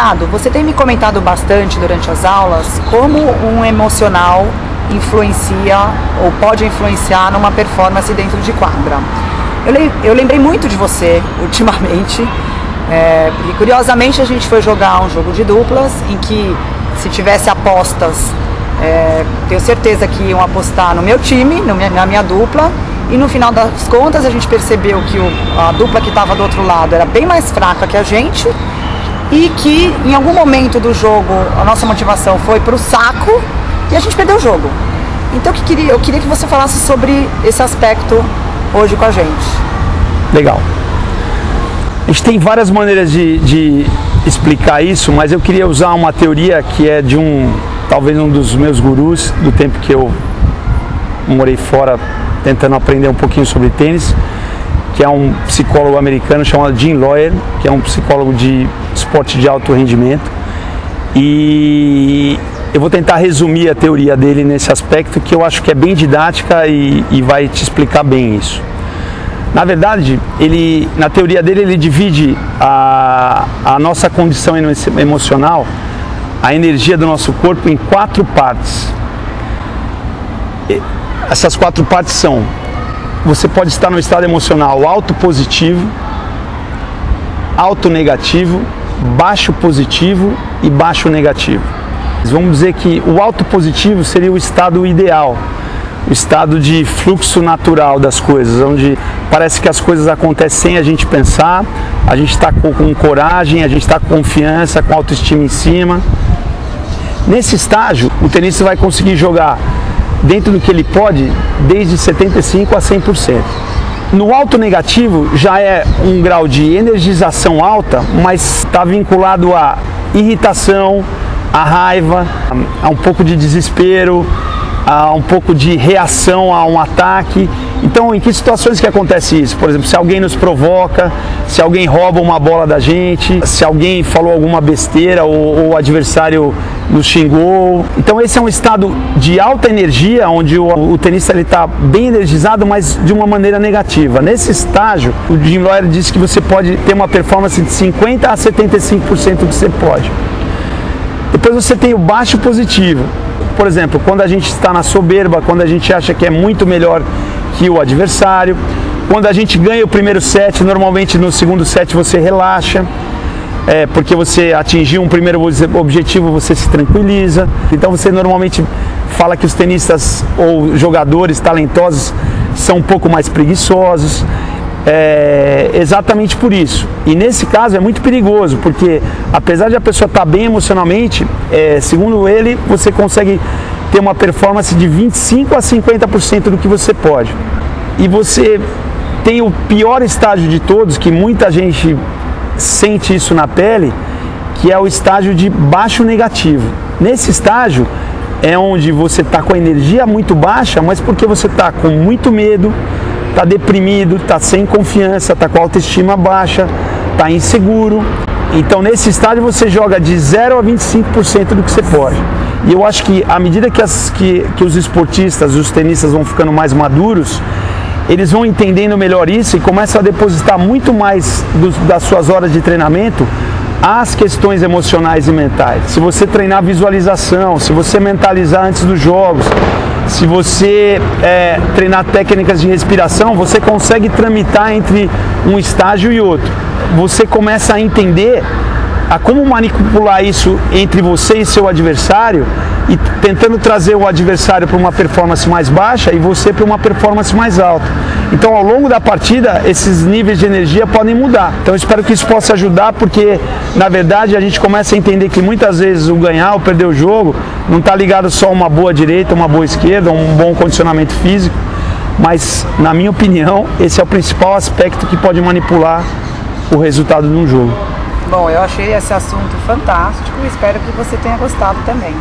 aprendizado, você tem me comentado bastante durante as aulas como um emocional influencia ou pode influenciar numa performance dentro de quadra. Eu lembrei muito de você ultimamente, porque curiosamente a gente foi jogar um jogo de duplas em que se tivesse apostas, tenho certeza que iam apostar no meu time, na minha dupla, e no final das contas a gente percebeu que a dupla que estava do outro lado era bem mais fraca que a gente e que em algum momento do jogo a nossa motivação foi para o saco e a gente perdeu o jogo. Então eu queria que você falasse sobre esse aspecto hoje com a gente. Legal. A gente tem várias maneiras de explicar isso, mas eu queria usar uma teoria que é de talvez um dos meus gurus do tempo que eu morei fora tentando aprender um pouquinho sobre tênis, que é um psicólogo americano chamado Jim Loehr, que é um psicólogo de esporte de alto rendimento, e eu vou tentar resumir a teoria dele nesse aspecto que eu acho que é bem didática e vai te explicar bem isso. Na verdade, na teoria dele, ele divide a nossa condição emocional, a energia do nosso corpo, em quatro partes. Essas quatro partes são: você pode estar no estado emocional alto positivo, alto negativo, baixo positivo e baixo negativo. Vamos dizer que o alto positivo seria o estado ideal, o estado de fluxo natural das coisas, onde parece que as coisas acontecem sem a gente pensar, a gente está com coragem, a gente está com confiança, com autoestima em cima. Nesse estágio, o tenista vai conseguir jogar dentro do que ele pode, desde 75% a 100%. No alto negativo, já é um grau de energização alta, mas está vinculado à irritação, à raiva, a um pouco de desespero, a um pouco de reação a um ataque. Então, em que situações que acontece isso? Por exemplo, se alguém nos provoca, se alguém rouba uma bola da gente, se alguém falou alguma besteira ou o adversário nos xingou. Então, esse é um estado de alta energia, onde o tenista está bem energizado, mas de uma maneira negativa. Nesse estágio, o Jim Loehr disse que você pode ter uma performance de 50% a 75% do que você pode. Depois você tem o baixo positivo. Por exemplo, quando a gente está na soberba, quando a gente acha que é muito melhor que o adversário, quando a gente ganha o primeiro set, normalmente no segundo set você relaxa, porque você atingiu um primeiro objetivo, você se tranquiliza. Então você normalmente fala que os tenistas ou jogadores talentosos são um pouco mais preguiçosos, exatamente por isso. E nesse caso é muito perigoso, porque apesar de a pessoa estar bem emocionalmente, segundo ele, você consegue ter uma performance de 25% a 50% do que você pode. E você tem o pior estágio de todos, que muita gente sente isso na pele, que é o estágio de baixo negativo. Nesse estágio é onde você está com a energia muito baixa, mas porque você está com muito medo, está deprimido, está sem confiança, está com a autoestima baixa, está inseguro. Então, nesse estágio você joga de 0% a 25% do que você pode. E eu acho que à medida que os esportistas, os tenistas vão ficando mais maduros, eles vão entendendo melhor isso e começam a depositar muito mais das suas horas de treinamento às questões emocionais e mentais. Se você treinar visualização, se você mentalizar antes dos jogos, se você treinar técnicas de respiração, você consegue tramitar entre um estágio e outro. Você começa a entender a como manipular isso entre você e seu adversário, e tentando trazer o adversário para uma performance mais baixa e você para uma performance mais alta. Então, ao longo da partida, esses níveis de energia podem mudar. Então, eu espero que isso possa ajudar, porque, na verdade, a gente começa a entender que muitas vezes o ganhar ou perder o jogo não está ligado só a uma boa direita, uma boa esquerda, um bom condicionamento físico, mas, na minha opinião, esse é o principal aspecto que pode manipular o resultado de um jogo. Bom, eu achei esse assunto fantástico e espero que você tenha gostado também.